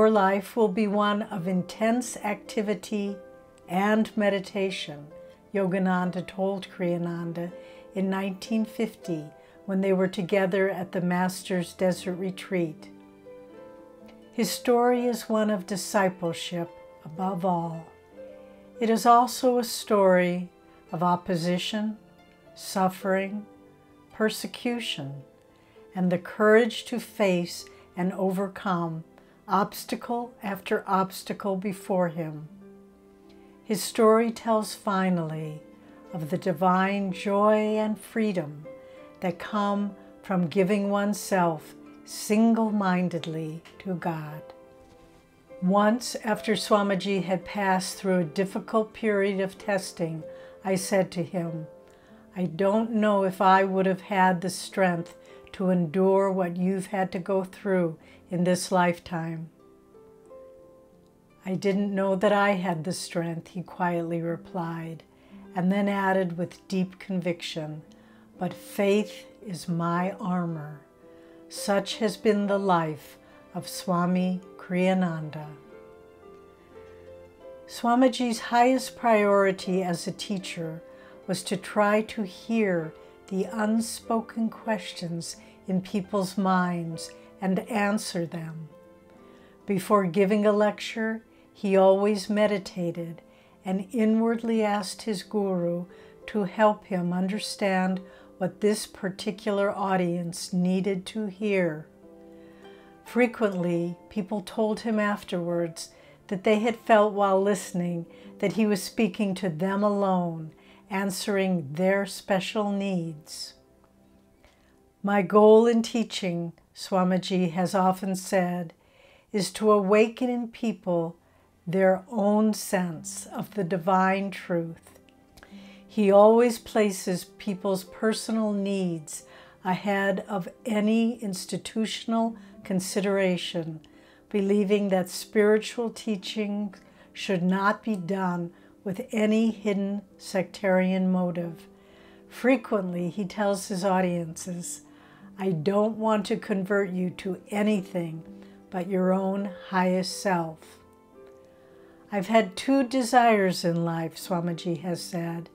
Your life will be one of intense activity and meditation, Yogananda told Kriyananda in 1950 when they were together at the Master's Desert Retreat. His story is one of discipleship above all. It is also a story of opposition, suffering, persecution, and the courage to face and overcome obstacle after obstacle before him. His story tells finally of the divine joy and freedom that come from giving oneself single-mindedly to God. Once, after Swamiji had passed through a difficult period of testing, I said to him, I don't know if I would have had the strength to endure what you've had to go through in this lifetime. I didn't know that I had the strength, he quietly replied, and then added with deep conviction, but faith is my armor. Such has been the life of Swami Kriyananda. Swamiji's highest priority as a teacher was to try to hear the unspoken questions in people's minds and answer them. Before giving a lecture, he always meditated and inwardly asked his guru to help him understand what this particular audience needed to hear. Frequently, people told him afterwards that they had felt while listening that he was speaking to them alone, answering their special needs. My goal in teaching, Swamiji has often said, is to awaken in people their own sense of the divine truth. He always places people's personal needs ahead of any institutional consideration, believing that spiritual teaching should not be done with any hidden sectarian motive. Frequently, he tells his audiences, I don't want to convert you to anything but your own highest self. I've had two desires in life, Swamiji has said.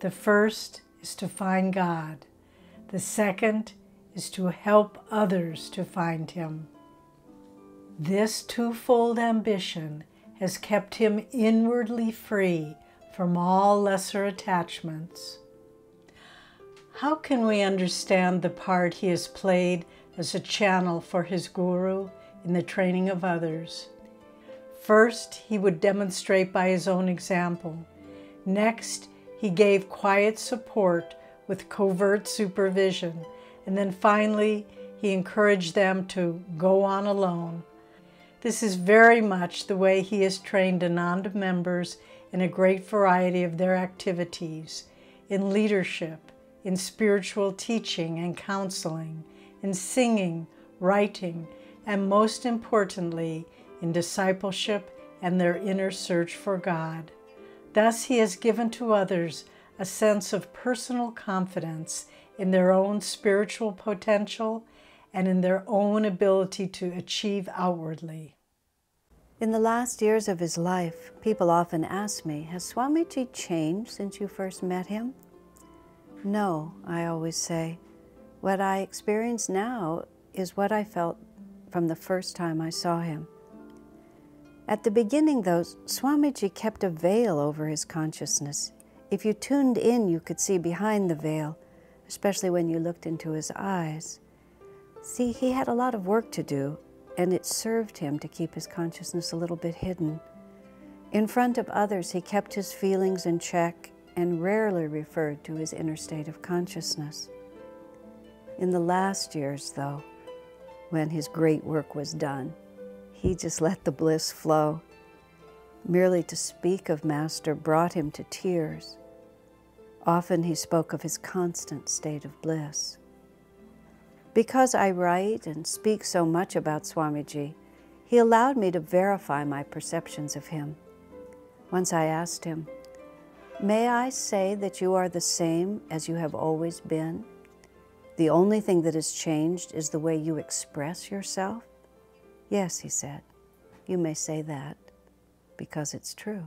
The first is to find God. The second is to help others to find Him. This twofold ambition has kept him inwardly free from all lesser attachments. How can we understand the part he has played as a channel for his guru in the training of others? First, he would demonstrate by his own example. Next, he gave quiet support with covert supervision. And then finally, he encouraged them to go on alone. This is very much the way he has trained Ananda members in a great variety of their activities, in leadership, in spiritual teaching and counseling, in singing, writing, and most importantly, in discipleship and their inner search for God. Thus, he has given to others a sense of personal confidence in their own spiritual potential and in their own ability to achieve outwardly. In the last years of his life, people often ask me, has Swamiji changed since you first met him? No, I always say. What I experience now is what I felt from the first time I saw him. At the beginning, though, Swamiji kept a veil over his consciousness. If you tuned in, you could see behind the veil, especially when you looked into his eyes. See, he had a lot of work to do, and it served him to keep his consciousness a little bit hidden. In front of others, he kept his feelings in check and rarely referred to his inner state of consciousness. In the last years, though, when his great work was done, he just let the bliss flow. Merely to speak of Master brought him to tears. Often he spoke of his constant state of bliss. Because I write and speak so much about Swamiji, he allowed me to verify my perceptions of him. Once I asked him, may I say that you are the same as you have always been? The only thing that has changed is the way you express yourself? Yes, he said. You may say that because it's true.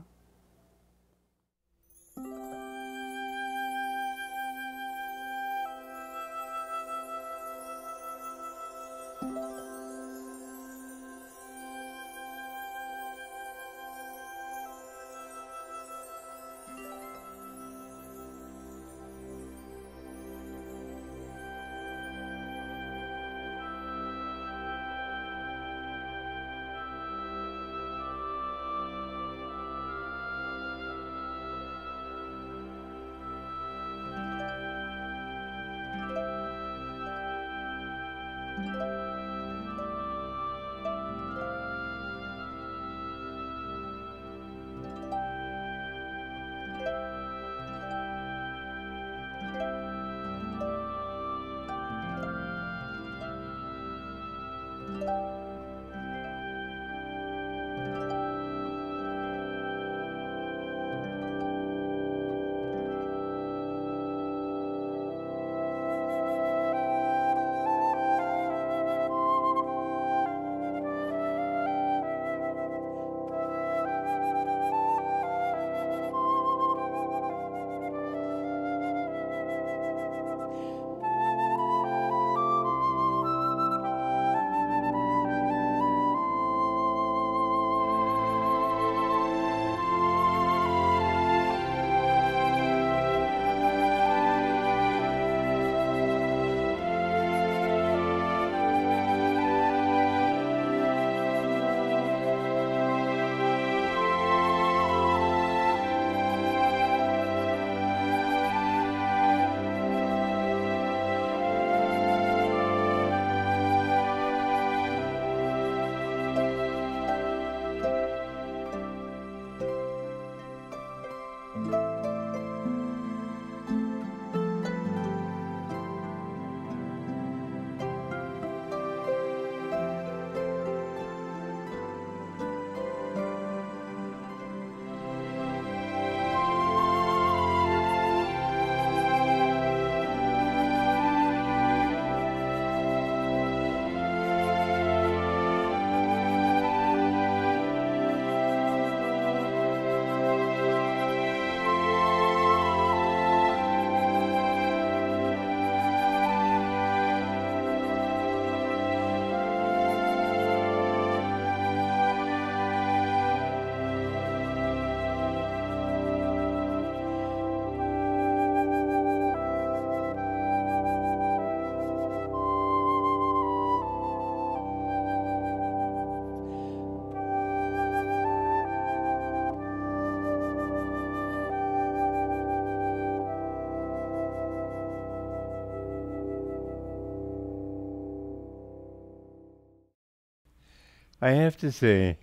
I have to say,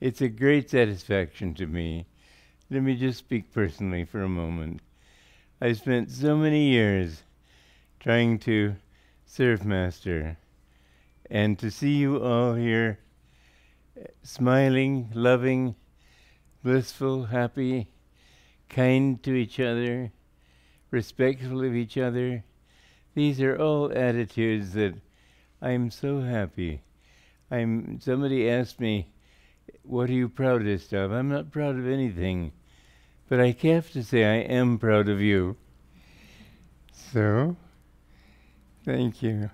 it's a great satisfaction to me. Let me just speak personally for a moment. I spent so many years trying to surf master, and to see you all here, smiling, loving, blissful, happy, kind to each other, respectful of each other. These are all attitudes that I'm so happy. Somebody asked me, what are you proudest of? I'm not proud of anything, but I have to say I am proud of you. So, thank you.